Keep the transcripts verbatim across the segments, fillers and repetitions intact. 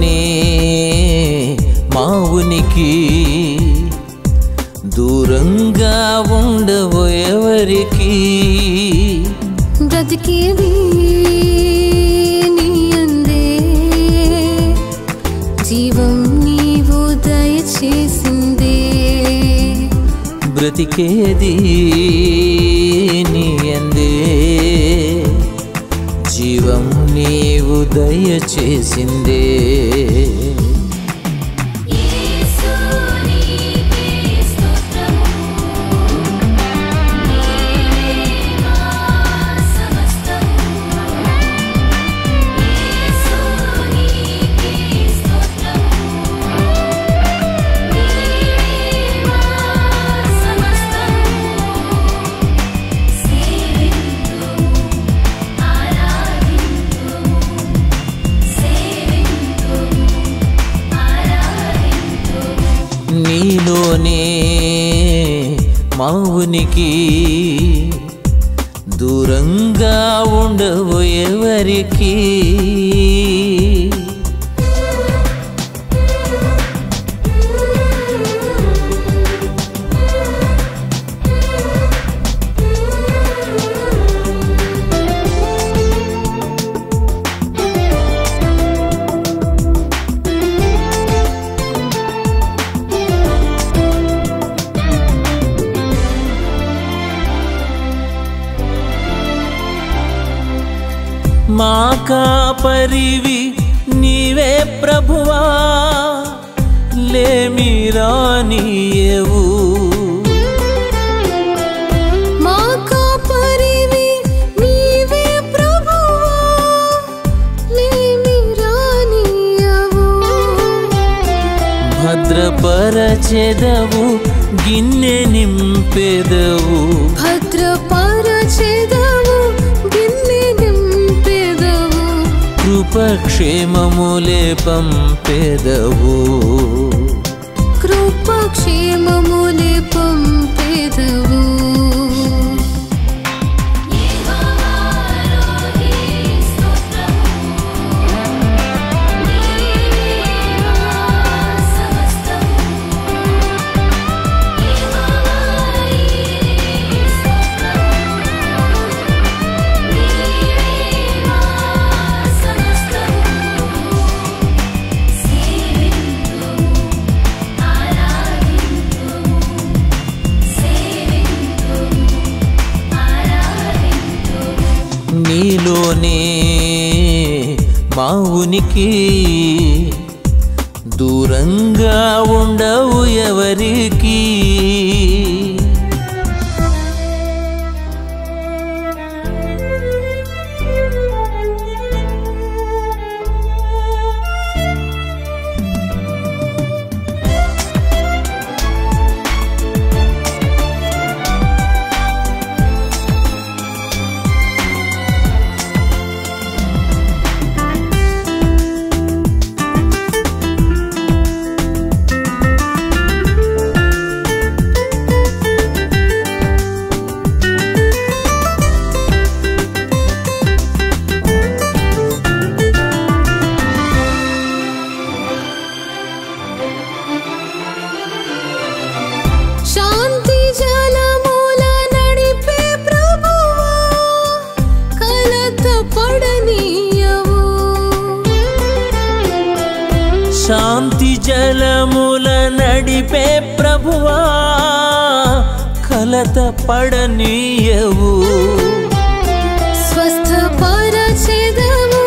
నీలోనే మా ఉనికి దూరంగా ఉండవు ఎవరికి బ్రతికేది నీ అందే జీవం నీవు దయచేసిందే బ్రతికేది నీ అందే जीवं नीवु दयचेसिंदे नीलोने मा उनिकी दूरंगा उंडवु एवरिकी माँ का परिवी नीवे प्रभुवा ले मेरा नीयेवू माँ का परिवी नीवे प्रभुवा ले मेरा नीयेवू भद्रपरचेदवू गिन्ने निंपेदवू भद्रपरचेदवू कृपक्षेममुले पंपेदवु कृपक्षेममुले पंपेदवु नीलोने मा उनिकी दूरंगा उंडवु एवरिकी शांति जलमूल नडिपे प्रभुवा कलत पड़नीयवु स्वस्थ परचेदवु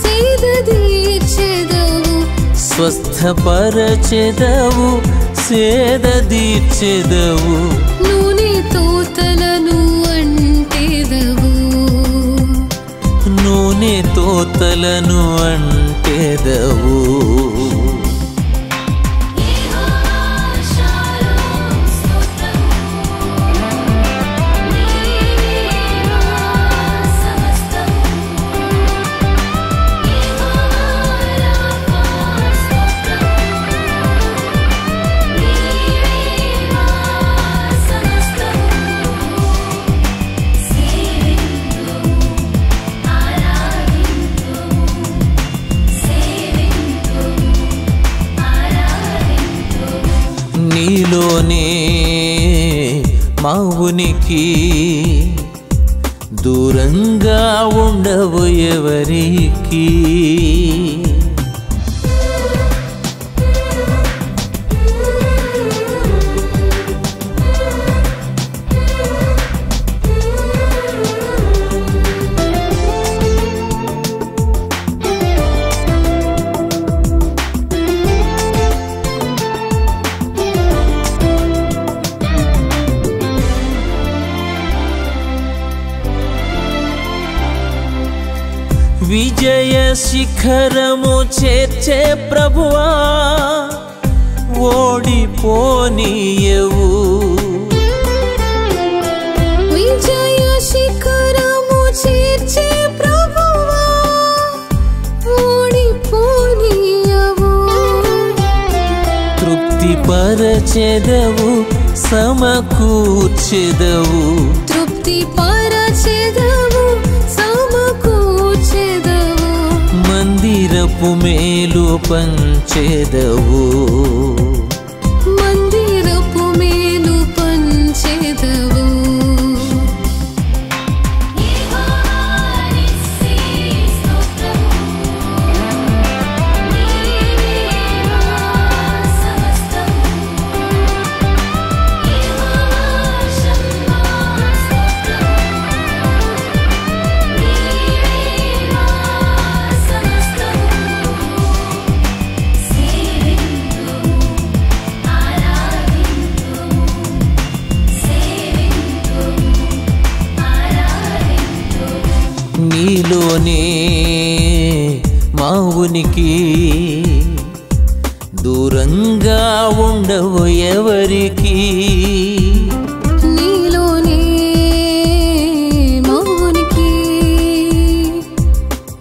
सीध दीर्चेदवु स्वस्थ परचेदवु सीध दीर्चेदवु नूने तोतलनु अंटेदवु नूने तोतलनु अंटेदवु लोने मा उनिकी दूरंगा उंडवु एवरिकी विजय शिखरमु चेर्चे प्रभुवा ओडिपोनियेवु विजय शिखरमु चेर्चे प्रभुवा ओडिपोनियेवु तृप्ति परचेदवु समकूर्चेदवु तृप्ति परचेदवु मंदिरपु मेलु पंचेदवु मंदिरपु मेलु पंचेदवु नीलोने मा उनिकी दूरंगा उंडवु एवरिकी नीलोने मा उनिकी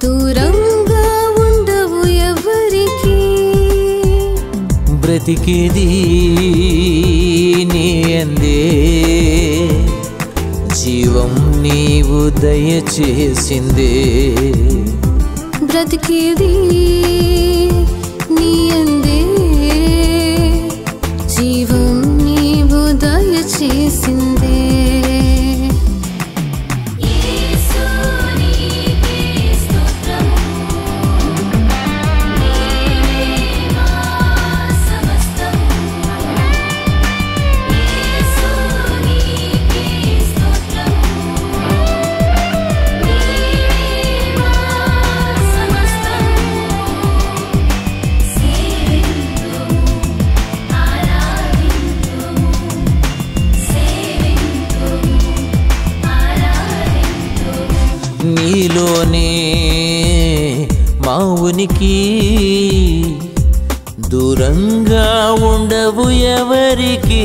दूरंगा उंडवु एवरिकी ब्रतिकेदी नी अंदे जीवं नीवु दयचेसिंदे ब्रतिकेदी नी अंदे जीवं नीवु दयचेसिंदे नीलोने मा उनिकी दूरंगा उंडवु एवरिकी।